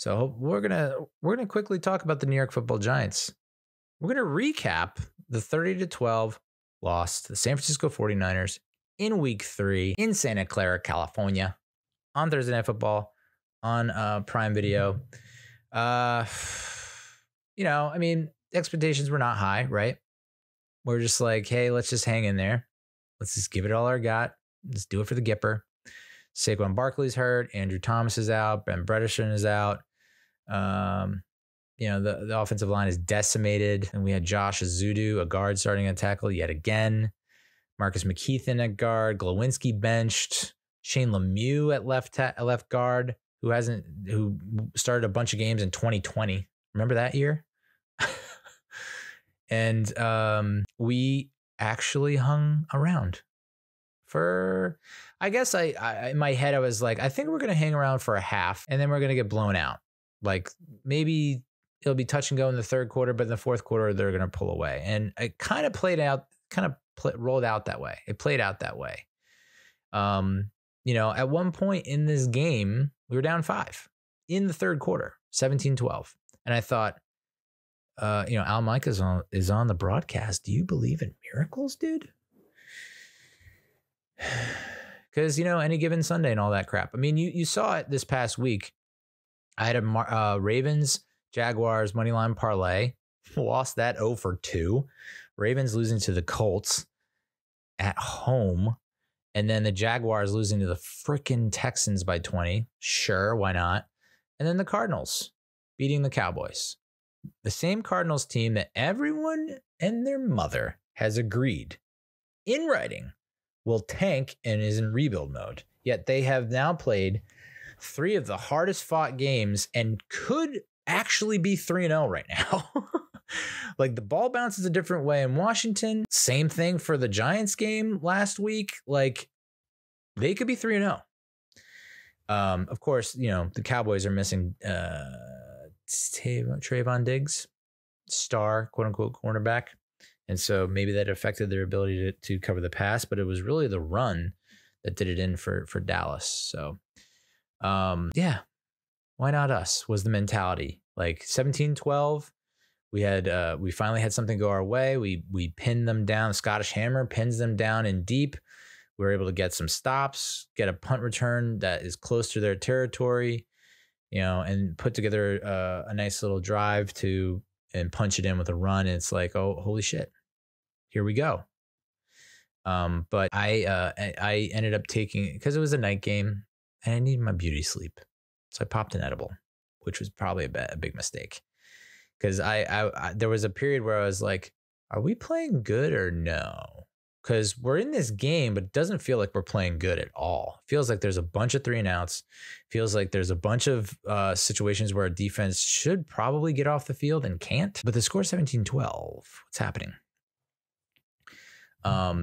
So we're gonna quickly talk about the New York Football Giants. We're gonna recap the 30-12 loss to the San Francisco 49ers in Week 3 in Santa Clara, California, on Thursday Night Football on Prime Video. You know, I mean, expectations were not high, right? We're just like, hey, let's just hang in there. Let's just give it all our got. Let's do it for the Gipper. Saquon Barkley's hurt. Andrew Thomas is out. Ben Bredesen is out. You know, the offensive line is decimated. And we had Josh Zudu, a guard, starting a tackle yet again. Marcus McKeithen at guard. Glowinski benched. Shane Lemieux at left guard, who started a bunch of games in 2020. Remember that year? And we actually hung around for, I guess I in my head I was like, I think we're going to hang around for a half and then we're going to get blown out. Like maybe it'll be touch and go in the third quarter, but in the fourth quarter they're going to pull away. And it kind of rolled out that way. It played out that way. You know, at one point in this game, we were down 5 in the third quarter, 17-12. And I thought, you know, Al Michaels is on the broadcast. Do you believe in miracles, dude? Because, you know, any given Sunday and all that crap. I mean, you saw it this past week. I had a Ravens-Jaguars moneyline parlay. Lost that 0-2. Ravens losing to the Colts at home. And then the Jaguars losing to the freaking Texans by 20. Sure, why not? And then the Cardinals beating the Cowboys. The same Cardinals team that everyone and their mother has agreed in writing will tank and is in rebuild mode. Yet they have now played 3 of the hardest fought games and could actually be 3-0 right now. Like the ball bounces a different way in Washington. Same thing for the Giants game last week. Like they could be 3-0. Of course, you know, the Cowboys are missing Trayvon Diggs, star, quote-unquote, cornerback. And so maybe that affected their ability to cover the pass, but it was really the run that did it in for Dallas. So, yeah, why not us was the mentality. Like 17-12, we finally had something go our way. We pinned them down. Scottish Hammer pins them down in deep. We were able to get some stops, get a punt return that is close to their territory. You know, and put together a nice little drive and punch it in with a run. And it's like, oh, holy shit, here we go. But I ended up taking, because it was a night game and I needed my beauty sleep. So I popped an edible, which was probably a big mistake. Because I there was a period where I was like, are we playing good or no? Because we're in this game, but it doesn't feel like we're playing good at all. It feels like there's a bunch of 3-and-outs. It feels like there's a bunch of situations where a defense should probably get off the field and can't. But the score 17-12. What's happening?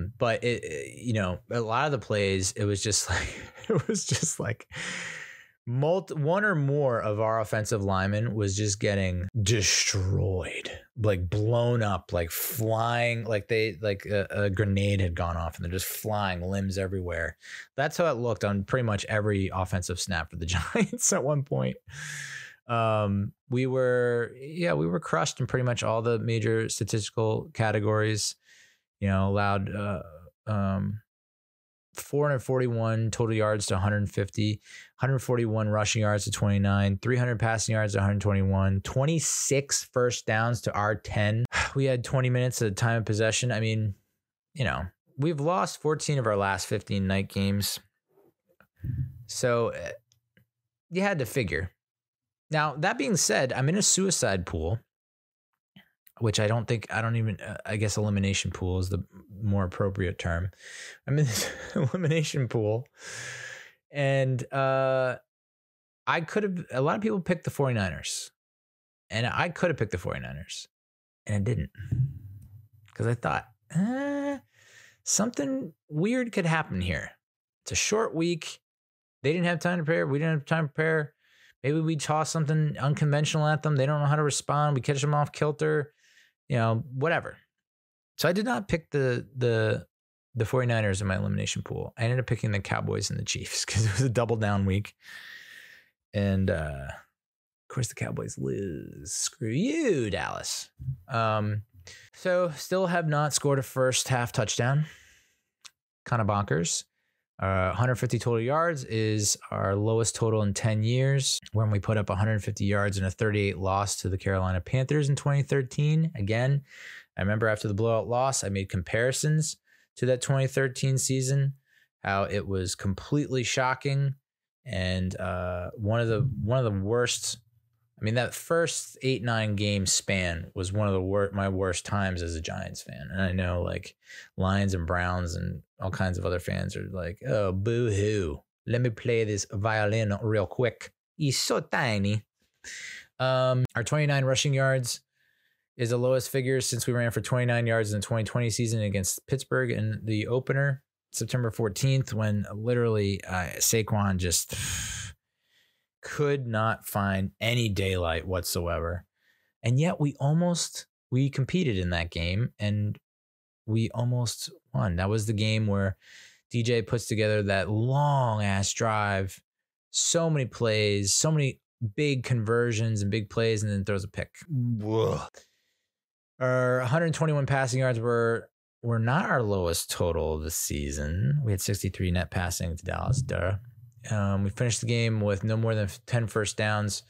But you know, a lot of the plays, it was just like one or more of our offensive linemen was just getting destroyed, like blown up, like flying, like a grenade had gone off and they're just flying, limbs everywhere. That's how it looked on pretty much every offensive snap for the Giants at one point. We were crushed in pretty much all the major statistical categories, you know, allowed, 441 total yards to 150, 141 rushing yards to 29, 300 passing yards to 121, 26 first downs to our 10. We had 20 minutes at a time of possession. I mean, you know, we've lost 14 of our last 15 night games. So you had to figure. Now, that being said, I'm in a suicide pool, which I guess elimination pool is the more appropriate term. I'm in this elimination pool. And a lot of people picked the 49ers. And I could have picked the 49ers. And I didn't. Because I thought, something weird could happen here. It's a short week. They didn't have time to prepare. We didn't have time to prepare. Maybe we toss something unconventional at them. They don't know how to respond. We catch them off kilter. You know, whatever. So I did not pick the 49ers in my elimination pool. I ended up picking the Cowboys and the Chiefs because it was a double down week. And course, the Cowboys lose. Screw you, Dallas. So still have not scored a first half touchdown. Kind of bonkers. 150 total yards is our lowest total in 10 years. When we put up 150 yards in a 38 loss to the Carolina Panthers in 2013. Again, I remember after the blowout loss, I made comparisons to that 2013 season, how it was completely shocking. And one of the worst, I mean, that first 8-9 game span was one of the my worst times as a Giants fan. And I know, like, Lions and Browns and all kinds of other fans are like, oh, boo-hoo. Let me play this violin real quick. He's so tiny. Our 29 rushing yards is the lowest figure since we ran for 29 yards in the 2020 season against Pittsburgh in the opener, September 14th, when literally Saquon just could not find any daylight whatsoever. And yet we competed in that game and we almost won. That was the game where DJ puts together that long ass drive, so many plays, so many big conversions and big plays, and then throws a pick. Whoa. Our 121 passing yards were not our lowest total this season. We had 63 net passing to Dallas. Duh. We finished the game with no more than 10 first downs.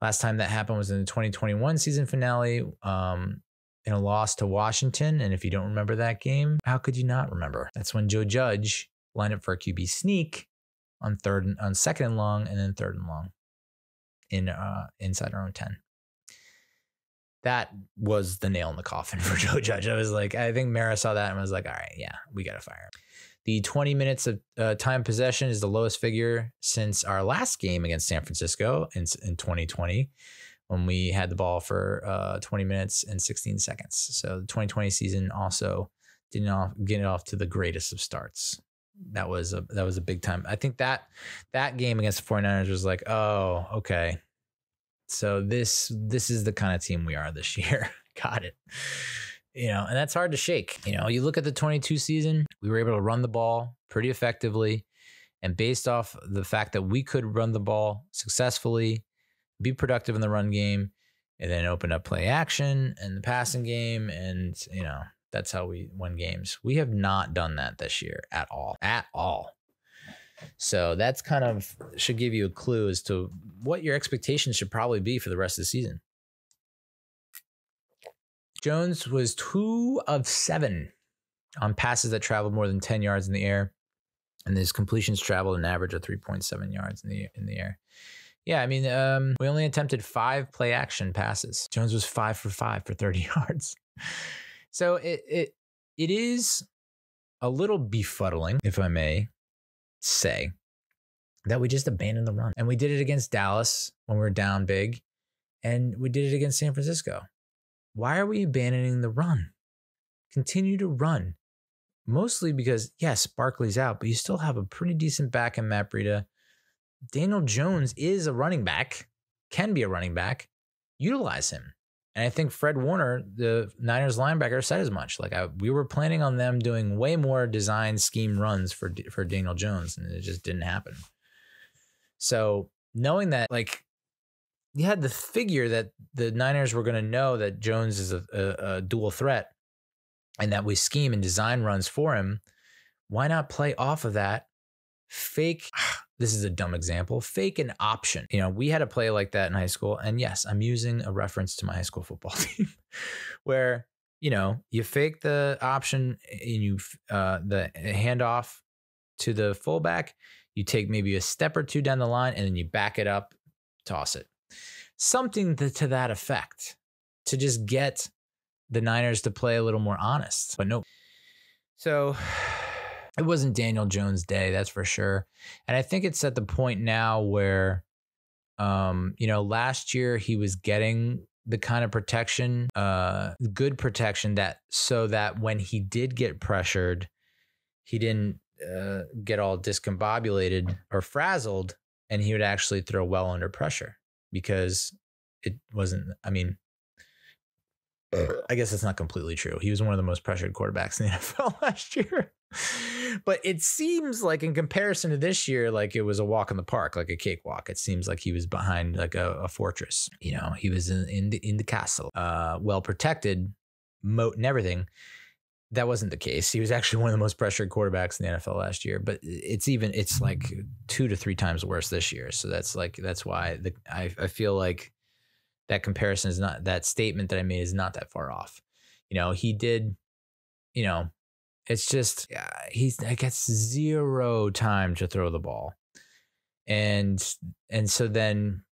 Last time that happened was in the 2021 season finale in a loss to Washington. And if you don't remember that game, how could you not remember? That's when Joe Judge lined up for a QB sneak on second and long, and then third and long inside our own 10. That was the nail in the coffin for Joe Judge. I was like, I think Mara saw that and was like, all right, yeah, we got to fire him. The 20 minutes of time possession is the lowest figure since our last game against San Francisco in 2020, when we had the ball for 20 minutes and 16 seconds. So the 2020 season also did not get it off to the greatest of starts. That was a big time. I think that game against the 49ers was like, oh, okay. So this is the kind of team we are this year. Got it. You know, and that's hard to shake. You know, you look at the 22 season, we were able to run the ball pretty effectively. And based off the fact that we could run the ball successfully, be productive in the run game, and then open up play action and the passing game. And, you know, that's how we win games. We have not done that this year at all, So that's kind of should give you a clue as to what your expectations should probably be for the rest of the season. Jones was 2 of 7 on passes that traveled more than 10 yards in the air, and his completions traveled an average of 3.7 yards in the air. Yeah, I mean, we only attempted 5 play action passes. Jones was 5 for 5 for 30 yards. So it is a little befuddling, if I may say, that we just abandoned the run. And we did it against Dallas when we were down big, and we did it against San Francisco. Why are we abandoning the run? Continue to run. Mostly because, yes, Barkley's out, but you still have a pretty decent back in Matt Breida. Daniel Jones is a running back, can be a running back. Utilize him. And I think Fred Warner, the Niners linebacker, said as much. Like, we were planning on them doing way more design scheme runs for Daniel Jones, and it just didn't happen. So knowing that, like, you had the figure that the Niners were going to know that Jones is a dual threat and that we scheme and design runs for him. Why not play off of that? Fake, this is a dumb example, fake an option. You know, we had a play like that in high school. And yes, I'm using a reference to my high school football team where, you know, you fake the option and you the handoff to the fullback. You take maybe a step or two down the line and then you back it up, toss it. Something to that effect to just get the Niners to play a little more honest. But nope. So it wasn't Daniel Jones' day, that's for sure. And I think it's at the point now where, you know, last year he was getting the kind of protection, good protection, so that when he did get pressured, he didn't get all discombobulated or frazzled, and he would actually throw well under pressure. Because it wasn't, I mean, I guess that's not completely true. He was one of the most pressured quarterbacks in the NFL last year. But it seems like in comparison to this year, like it was a walk in the park, like a cakewalk. It seems like he was behind like a fortress. You know, he was in the castle, well protected, moat and everything. That wasn't the case. He was actually one of the most pressured quarterbacks in the NFL last year. But it's like 2 to 3 times worse this year. So that's why I feel like that comparison is not, that statement that I made is not that far off. You know, he did, you know. It's just, he's, I guess, zero time to throw the ball. And so then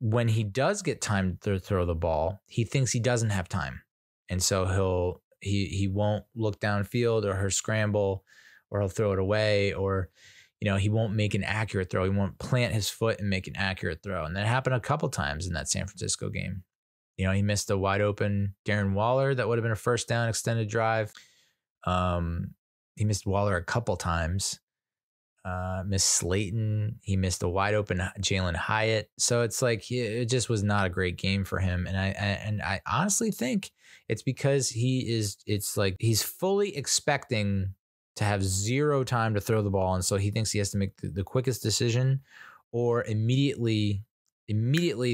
when he does get time to throw the ball, he thinks he doesn't have time. And so he won't look downfield, or he'll scramble, or he'll throw it away, or, you know, he won't make an accurate throw. He won't plant his foot and make an accurate throw. And that happened a couple times in that San Francisco game. You know, he missed a wide open Darren Waller that would have been a first down extended drive. He missed Waller a couple times, missed Slayton. He missed a wide open Jalen Hyatt. So it's like, it just was not a great game for him. And I honestly think it's because it's like, he's fully expecting to have zero time to throw the ball. And so he thinks he has to make the quickest decision, or immediately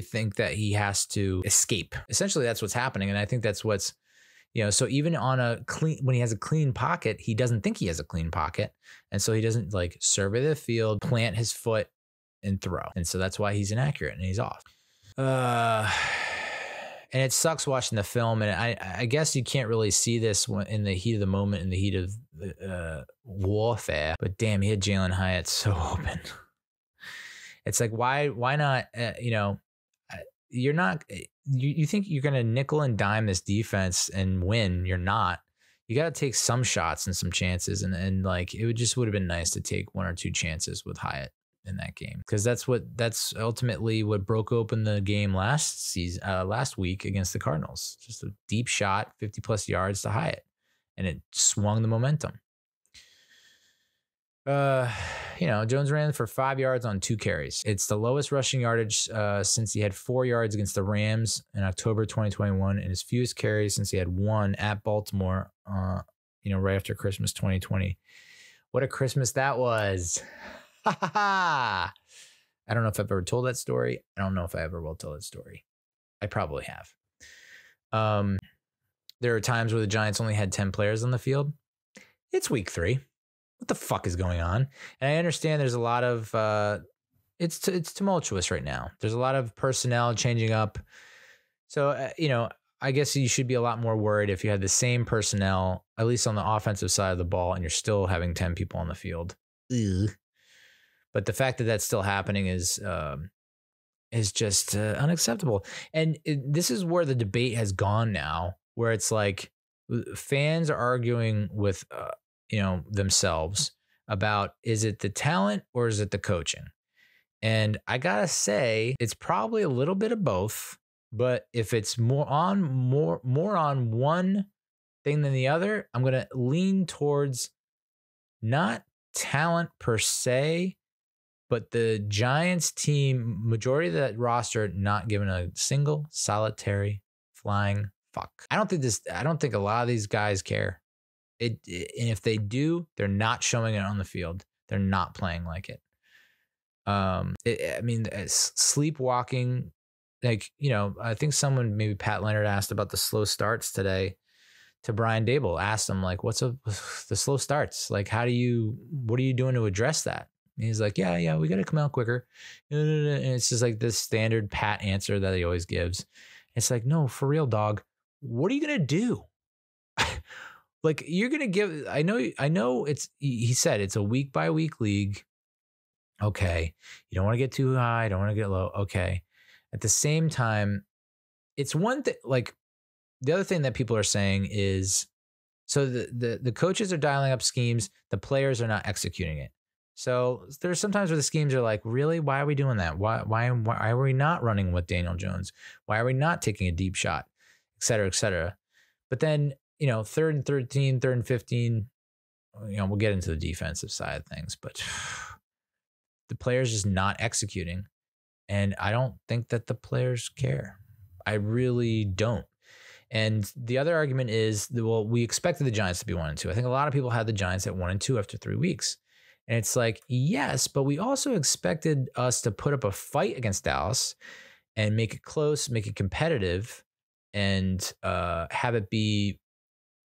think that he has to escape. Essentially, that's what's happening. And I think that's what's, you know, so even on when he has a clean pocket, he doesn't think he has a clean pocket. And so he doesn't like survey the field, plant his foot and throw. And so that's why he's inaccurate and he's off. And it sucks watching the film. And I guess you can't really see this in the heat of the moment, in the heat of warfare. But damn, he had Jalen Hyatt so open. It's like, why not, you know, you're not... You think you're going to nickel and dime this defense and win? You're not. You got to take some shots and some chances. And like, it would have been nice to take 1 or 2 chances with Hyatt in that game. Cause that's ultimately what broke open the game last week against the Cardinals. Just a deep shot, 50+ yards to Hyatt. And it swung the momentum. You know, Jones ran for 5 yards on 2 carries. It's the lowest rushing yardage since he had 4 yards against the Rams in October 2021, and his fewest carries since he had 1 at Baltimore, you know, right after Christmas 2020. What a Christmas that was. Ha ha ha. I don't know if I've ever told that story. I don't know if I ever will tell that story. I probably have. There are times where the Giants only had 10 players on the field. It's week 3. What the fuck is going on? And I understand there's a lot of, it's tumultuous right now. There's a lot of personnel changing up. So, you know, I guess you should be a lot more worried if you had the same personnel, at least on the offensive side of the ball, and you're still having 10 people on the field. Ugh. But the fact that that's still happening is just unacceptable. And this is where the debate has gone now, where it's like fans are arguing with, you know, themselves about, is it the talent or is it the coaching? And I gotta say, it's probably a little bit of both, but if it's more on one thing than the other, I'm gonna lean towards not talent per se, but the Giants team, majority of that roster, not given a single solitary flying fuck. I don't think a lot of these guys care. And if they do, they're not showing it on the field. They're not playing like it. I mean, sleepwalking, like, you know, I think someone, maybe Pat Leonard, asked about the slow starts today to Brian Dable. Asked him, like, the slow starts? Like, what are you doing to address that? And he's like, yeah, we got to come out quicker. And it's just like this standard Pat answer that he always gives. It's like, no, for real, dog. What are you going to do? Like, you're going to give, I know it's, he said it's a week-by-week league. Okay. You don't want to get too high. Don't want to get low. Okay. At the same time, it's one thing, like the other thing that people are saying is, so the coaches are dialing up schemes. The players are not executing it. So there's sometimes where the schemes are like, really, why are we doing that? Why are we not running with Daniel Jones? Why are we not taking a deep shot, et cetera, et cetera. But then, you know, 3rd and 13, 3rd and 15, you know, we'll get into the defensive side of things, but the players just not executing. And I don't think that the players care. I really don't. And the other argument is that, well, we expected the Giants to be 1-2. I think a lot of people had the Giants at 1-2 after 3 weeks. And it's like, yes, but we also expected us to put up a fight against Dallas and make it close, make it competitive, and have it be,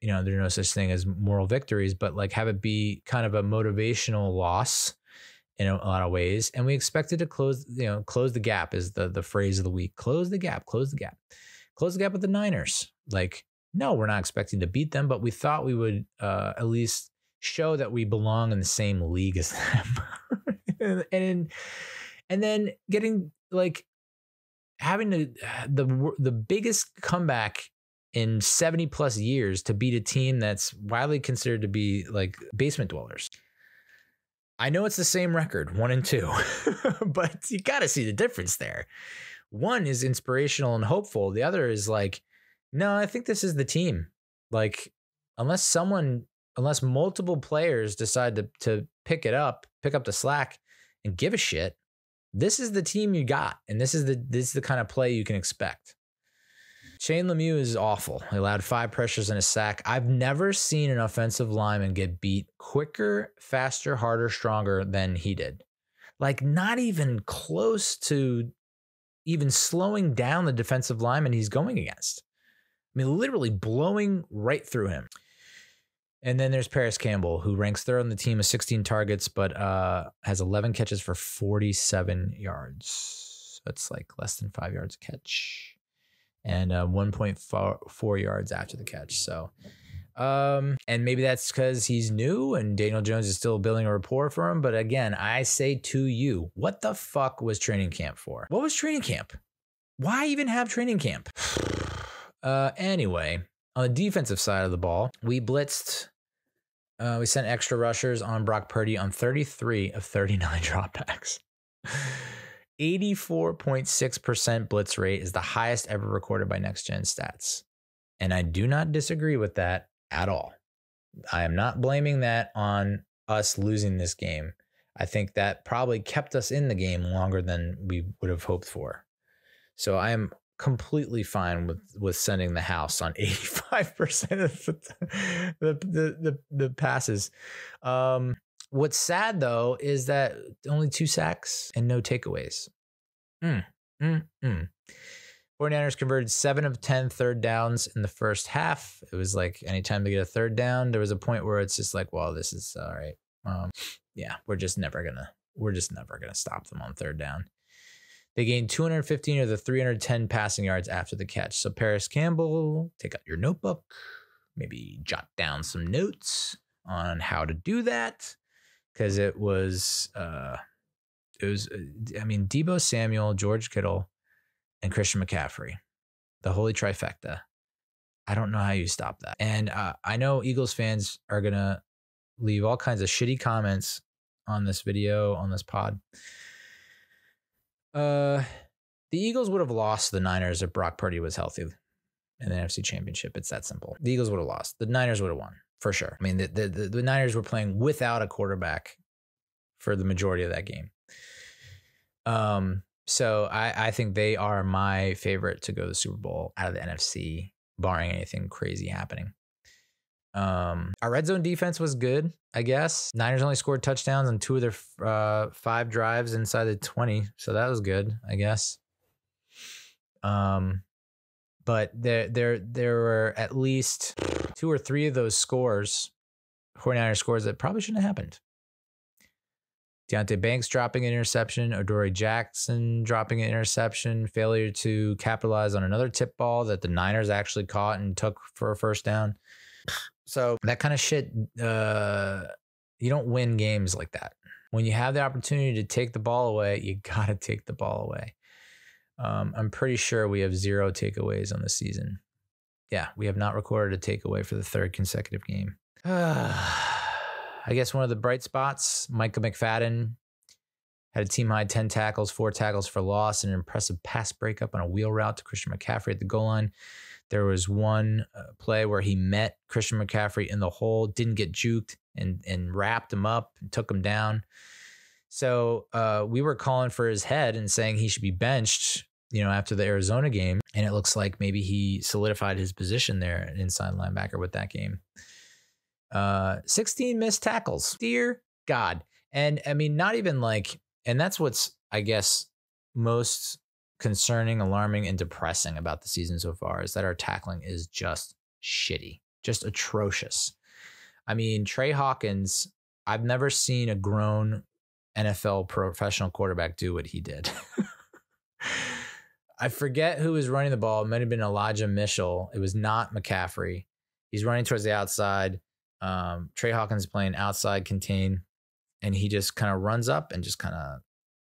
you know, there's no such thing as moral victories, but like have it be kind of a motivational loss in a lot of ways. And we expected to close, you know, close the gap is the phrase of the week. Close the gap, close the gap. Close the gap with the Niners. Like, no, we're not expecting to beat them, but we thought we would at least show that we belong in the same league as them. and then getting like having the biggest comeback in 70 plus years to beat a team that's widely considered to be like basement dwellers. I know it's the same record, 1-2, but you got to see the difference there. One is inspirational and hopeful. The other is like, no, I think this is the team. Like, unless multiple players decide to pick up the slack and give a shit, this is the team you got. And this is the kind of play you can expect. Shane Lemieux is awful. He allowed 5 pressures and a sack. I've never seen an offensive lineman get beat quicker, faster, harder, stronger than he did. Like, not even close to even slowing down the defensive lineman he's going against. I mean, literally blowing right through him. And then there's Parris Campbell, who ranks third on the team with 16 targets, but has 11 catches for 47 yards. That's like less than 5 yards a catch. And 1.4 yards after the catch. So, and maybe that's because he's new and Daniel Jones is still building a rapport for him. But again, I say to you, what the fuck was training camp for? What was training camp? Why even have training camp? Anyway, on the defensive side of the ball, we blitzed. We sent extra rushers on Brock Purdy on 33 of 39 dropbacks. 84.6% blitz rate is the highest ever recorded by Next Gen Stats. And I do not disagree with that at all. I am not blaming that on us losing this game. I think that probably kept us in the game longer than we would have hoped for. So I am completely fine with sending the house on 85% of the passes. What's sad, though, is that only 2 sacks and no takeaways. 49ers converted 7 of 10 third downs in the first half. It was like anytime they get a third down, there was a point where it's just like, well, this is all right. Yeah, we're just never going to stop them on third down. They gained 215 of the 310 passing yards after the catch. So Parris Campbell, take out your notebook, maybe jot down some notes on how to do that. Because I mean, Deebo Samuel, George Kittle, and Christian McCaffrey, the holy trifecta. I don't know how you stop that. And I know Eagles fans are going to leave all kinds of shitty comments on this video, on this pod. The Eagles would have lost the Niners if Brock Purdy was healthy in the NFC Championship. It's that simple. The Eagles would have lost. The Niners would have won. For sure. I mean, the Niners were playing without a quarterback for the majority of that game. So I think they are my favorite to go to the Super Bowl out of the NFC, barring anything crazy happening. Our red zone defense was good, I guess. Niners only scored touchdowns on 2 of their 5 drives inside the 20. So that was good, I guess. But there were at least 2 or 3 of those scores, 49ers scores, that probably shouldn't have happened. Deonte Banks dropping an interception, Odori Jackson dropping an interception, failure to capitalize on another tip ball that the Niners actually caught and took for a first down. So that kind of shit, you don't win games like that. When you have the opportunity to take the ball away, you got to take the ball away. I'm pretty sure we have 0 takeaways on the season. Yeah, we have not recorded a takeaway for the 3rd consecutive game. I guess one of the bright spots, Micah McFadden had a team-high 10 tackles, 4 tackles for loss, and an impressive pass breakup on a wheel route to Christian McCaffrey at the goal line. There was one play where he met Christian McCaffrey in the hole, didn't get juked, and wrapped him up and took him down. So we were calling for his head and saying he should be benched you know, after the Arizona game. And it looks like maybe he solidified his position there, an inside linebacker, with that game. 16 missed tackles. Dear God. And I mean, not even like, and that's what's, I guess, most concerning, alarming, and depressing about the season so far, is that our tackling is just shitty, just atrocious. I mean, Trey Hawkins, I've never seen a grown NFL professional quarterback do what he did. I forget who was running the ball. It might have been Elijah Mitchell. It was not McCaffrey. He's running towards the outside. Trey Hawkins playing outside contain, and he just kind of runs up and just kind of,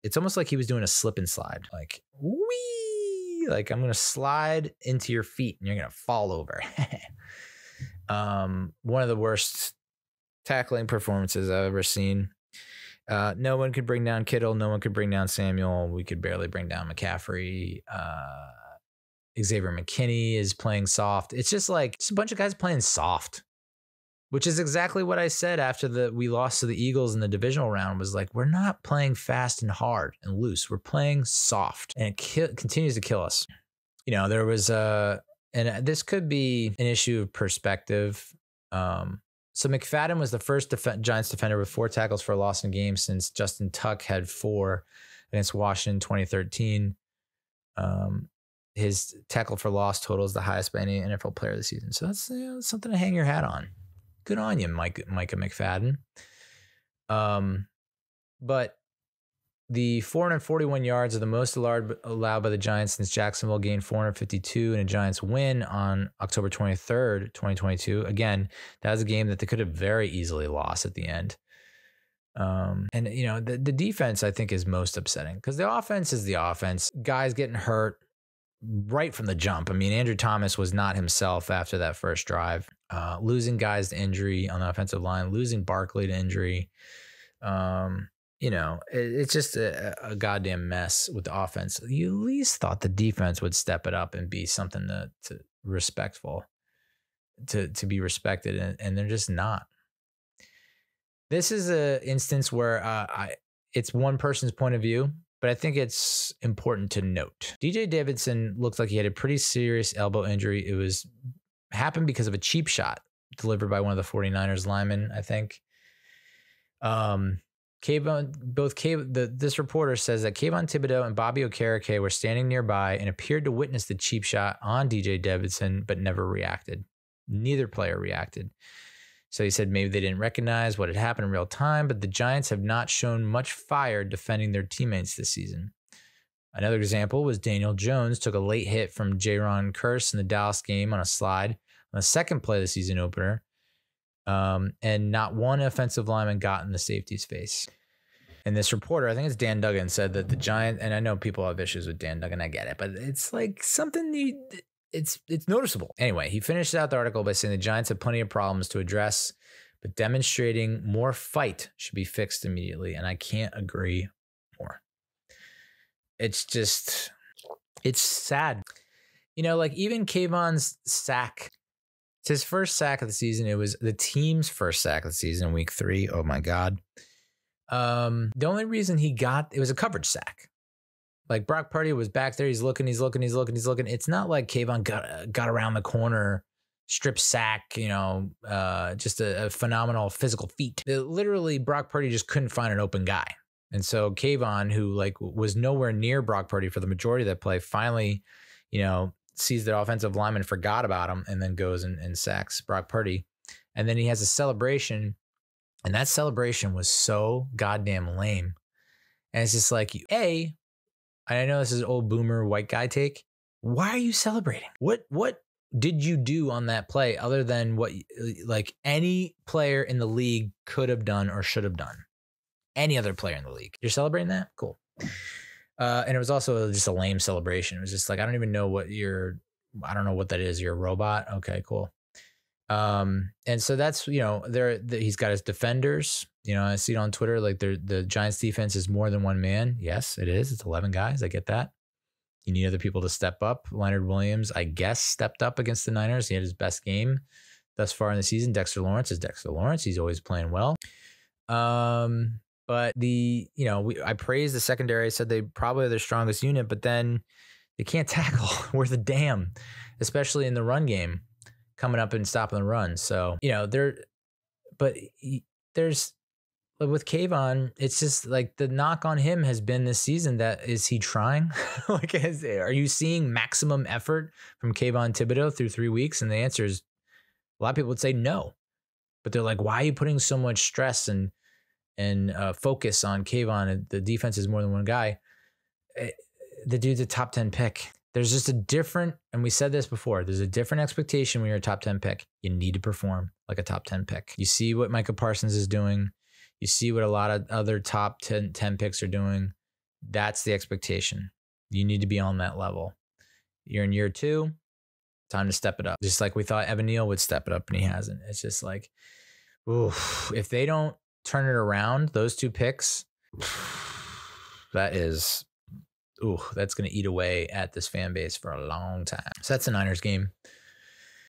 it's almost like he was doing a slip and slide. Like, wee, like I'm going to slide into your feet and you're going to fall over. One of the worst tackling performances I've ever seen. No one could bring down Kittle. No one could bring down Samuel. We could barely bring down McCaffrey. Xavier McKinney is playing soft. It's just like, just a bunch of guys playing soft, which is exactly what I said after we lost to the Eagles in the divisional round, was like, we're not playing fast and hard and loose. We're playing soft, and it continues to kill us. You know, there was and this could be an issue of perspective. So McFadden was the first Giants defender with 4 tackles for a loss in a game since Justin Tuck had 4 against Washington in 2013. His tackle for loss total is the highest by any NFL player this season. So that's, you know, something to hang your hat on. Good on you, Micah McFadden. But the 441 yards are the most allowed by the Giants since Jacksonville gained 452 in a Giants win on October 23rd, 2022. Again, that was a game that they could have very easily lost at the end. And, you know, the defense, I think, is most upsetting, because the offense is the offense. Guys getting hurt right from the jump. I mean, Andrew Thomas was not himself after that first drive. Losing guys to injury on the offensive line, losing Barkley to injury. You know, it's just a goddamn mess with the offense. You at least thought the defense would step it up and be something to respectful, to be respected, and they're just not. This is an instance where it's one person's point of view, but I think it's important to note. DJ Davidson looked like he had a pretty serious elbow injury. It was happened because of a cheap shot delivered by one of the 49ers linemen, I think. This reporter says that Kayvon Thibodeaux and Bobby Okereke were standing nearby and appeared to witness the cheap shot on DJ Davidson, but never reacted. Neither player reacted. So he said maybe they didn't recognize what had happened in real time, but the Giants have not shown much fire defending their teammates this season. Another example was Daniel Jones took a late hit from Jaron Curse in the Dallas game on a slide on the second play of the season opener. And not one offensive lineman got in the safety's face. And this reporter, I think it's Dan Duggan, said that the Giants, and I know people have issues with Dan Duggan, I get it, but it's like something it's noticeable. Anyway, he finished out the article by saying the Giants have plenty of problems to address, but demonstrating more fight should be fixed immediately. And I can't agree more. It's just, it's sad. You know, like even Kayvon's sack, it's his first sack of the season. It was the team's first sack of the season, week 3. Oh, my God. The only reason he got, it was a coverage sack. Like Brock Purdy was back there. He's looking. It's not like Kayvon got around the corner, strip sack, you know, just a phenomenal physical feat. Literally, Brock Purdy just couldn't find an open guy. And so Kayvon, who like was nowhere near Brock Purdy for the majority of that play, finally, you know, sees the offensive lineman, forgot about him, and then goes and sacks Brock Purdy. And then he has a celebration, and that celebration was so goddamn lame. And it's just like, I know this is old boomer white guy take. Why are you celebrating? What did you do on that play other than what like any player in the league could have done or should have done? Any other player in the league. You're celebrating that? Cool. And it was also just a lame celebration. It was just like, I don't even know what I don't know what that is. You're a robot. Okay, cool. And so that's, you know, he's got his defenders. You know, I see it on Twitter. Like the Giants defense is more than one man. Yes, it is. It's 11 guys. I get that. You need other people to step up. Leonard Williams, I guess, stepped up against the Niners. He had his best game thus far in the season. Dexter Lawrence is Dexter Lawrence. He's always playing well. But I praised the secondary. I said they probably are their strongest unit, but then They can't tackle worth a damn, especially in the run game, coming up and stopping the run. So, you know, but with Kayvon, it's just like the knock on him has been this season that is he trying? Like, are you seeing maximum effort from Kayvon Thibodeaux through 3 weeks? And the answer is a lot of people would say no, but they're like, why are you putting so much stress and focus on Kayvon? The defense is more than one guy. The dude's a top 10 pick. There's just a different, and we said this before, there's a different expectation when you're a top 10 pick. You need to perform like a top 10 pick. You see what Micah Parsons is doing. You see what a lot of other top 10 picks are doing. That's the expectation. You need to be on that level. You're in year two, time to step it up. Just like we thought Evan Neal would step it up, and he hasn't. It's just like, ooh, if they don't turn it around, those two picks, that is... ooh, that's going to eat away at this fan base for a long time. So that's the Niners game.